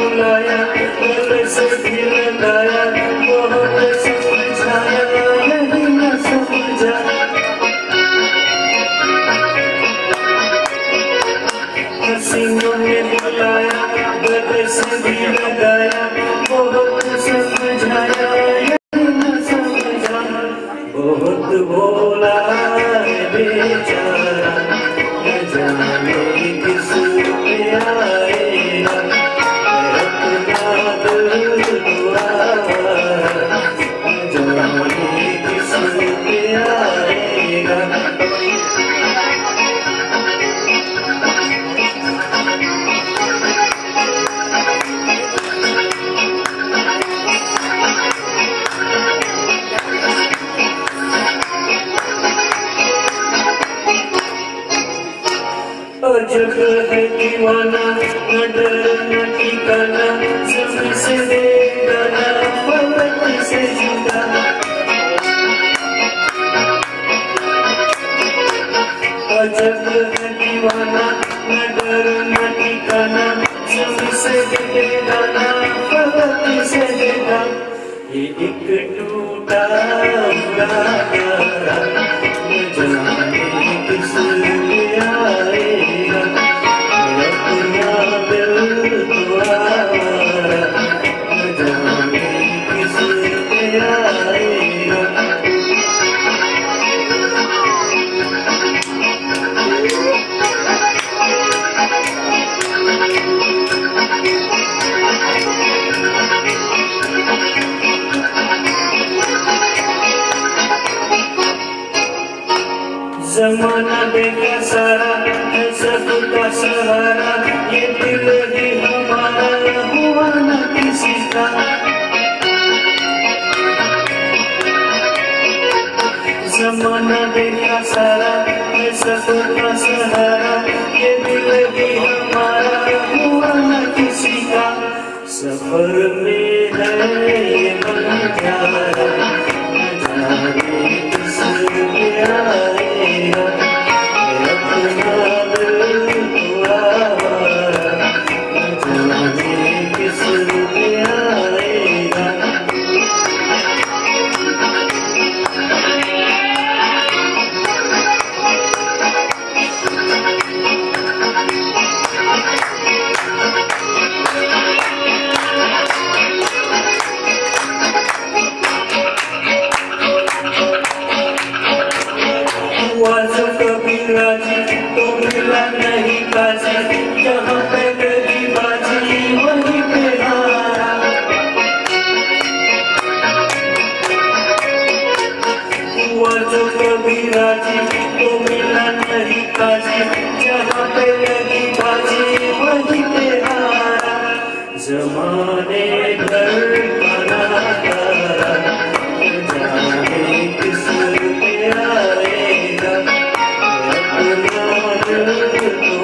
बुलाया गले से भी लगाया बहुत समझाया नहीं ना समझा हसीनों ने बुलाया गले से भी लगाया बहुत समझाया नहीं ना समझा बहुत बोला बेचारा न जाने किस पे आएगा जग है दीवाना न डर न ठिकाना जब से देगाना पलक से जुदा जग है दीवाना न डर न ठिकाना जब से देगाना पलक से जुदा ये एक टूटा जमाना देखा सारा है सब का सहारा ये दिल ही हमारा हुआ न किसी का जमाना देखा सारा है सब का सहारा ये दिल ही हमारा हुआ न किसी का सफर में है ये जहाँ पे गली बाजी वहीं पे हारा हुआ जो कभी राजी तो मिला नहीं काजी जहाँ पे गली बाजी वहीं पे हारा जमाने भर किस पे आएगा अपना दिल